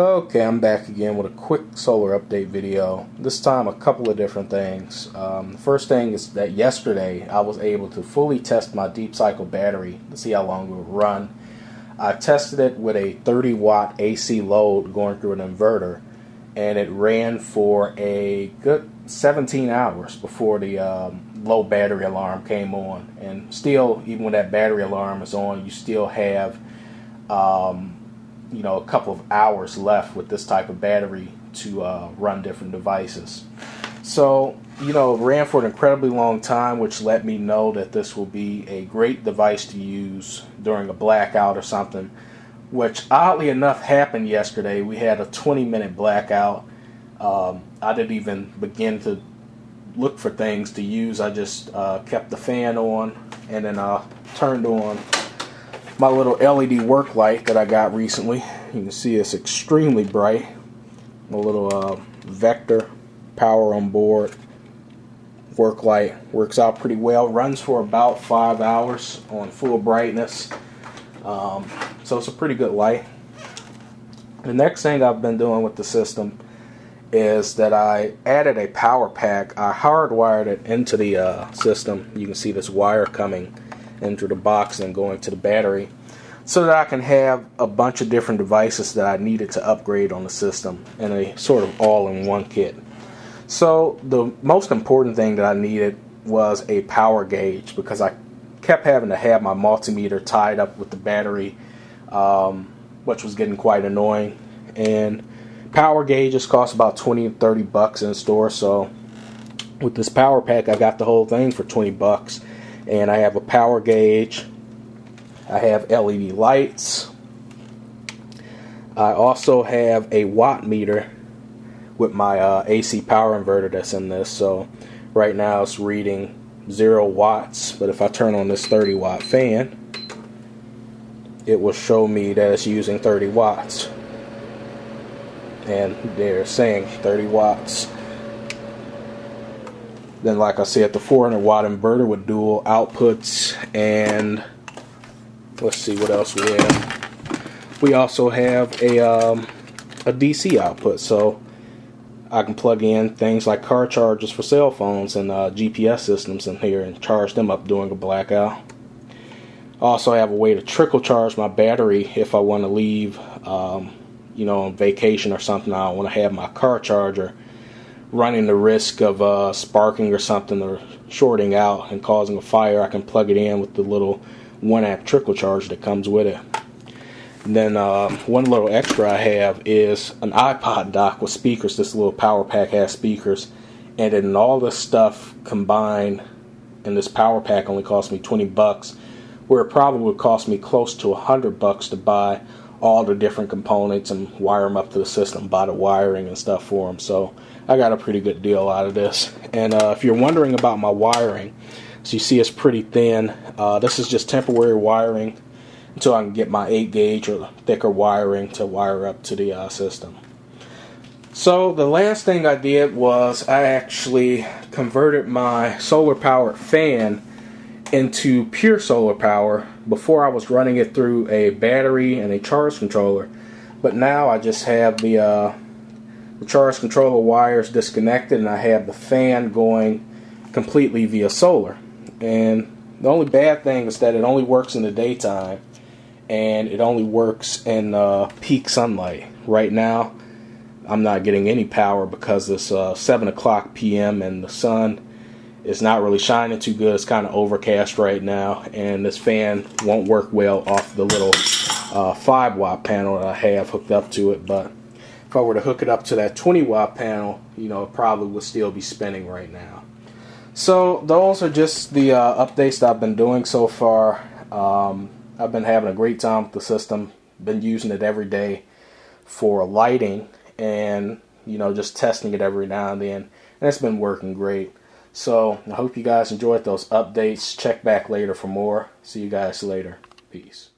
Okay, I'm back again with a quick solar update video. This time a couple of different things. The first thing is that yesterday I was able to fully test my deep cycle battery to see how long it would run. I tested it with a 30 watt AC load going through an inverter, and it ran for a good 17 hours before the low battery alarm came on. And still, even when that battery alarm is on, you still have you know, a couple of hours left with this type of battery to run different devices. So, you know, it ran for an incredibly long time, which let me know that this will be a great device to use during a blackout or something, which oddly enough happened yesterday. We had a 20-minute blackout. I didn't even begin to look for things to use. I just kept the fan on, and then I turned on my little LED work light that I got recently. You can see it's extremely bright. My little Vector power on board work light works out pretty well. Runs for about 5 hours on full brightness. So it's a pretty good light. The next thing I've been doing with the system is that I added a power pack. I hardwired it into the system. You can see this wire coming into the box and going to the battery, so that I can have a bunch of different devices that I needed to upgrade on the system in a sort of all-in-one kit. So the most important thing that I needed was a power gauge, because I kept having to have my multimeter tied up with the battery, which was getting quite annoying. And power gauges cost about 20 to 30 bucks in the store, so with this power pack I got the whole thing for 20 bucks. And I have a power gauge, I have LED lights, I also have a watt meter with my AC power inverter that's in this. So right now it's reading 0 watts, but if I turn on this 30 watt fan, it will show me that it's using 30 watts. And they're saying 30 watts. Then, like I said, the 400 watt inverter with dual outputs, and let's see what else we have. We also have a DC output, so I can plug in things like car chargers for cell phones and GPS systems in here and charge them up during a blackout. Also, I have a way to trickle charge my battery if I want to leave, you know, on vacation or something. I want to have my car charger running the risk of sparking or something, or shorting out and causing a fire. I can plug it in with the little 1 amp trickle charge that comes with it. And then one little extra I have is an iPod dock with speakers. This little power pack has speakers, and then all this stuff combined in this power pack only cost me 20 bucks, where it probably would cost me close to 100 bucks to buy all the different components and wire them up to the system, buy the wiring and stuff for them. So I got a pretty good deal out of this. And if you're wondering about my wiring, so you see it's pretty thin. This is just temporary wiring until I can get my 8 gauge or thicker wiring to wire up to the system. So the last thing I did was I actually converted my solar powered fan into pure solar power. Before I was running it through a battery and a charge controller, but now I just have the charge controller wires disconnected, and I have the fan going completely via solar. And the only bad thing is that it only works in the daytime, and it only works in peak sunlight. Right now I'm not getting any power because it's 7:00 p.m. and the sun, it's not really shining too good. It's kind of overcast right now, and this fan won't work well off the little 5 watt panel that I have hooked up to it. But if I were to hook it up to that 20 watt panel, you know, it probably would still be spinning right now. So those are just the updates that I've been doing so far. I've been having a great time with the system, been using it every day for lighting, and you know, just testing it every now and then, and it's been working great. So I hope you guys enjoyed those updates. Check back later for more. See you guys later. Peace.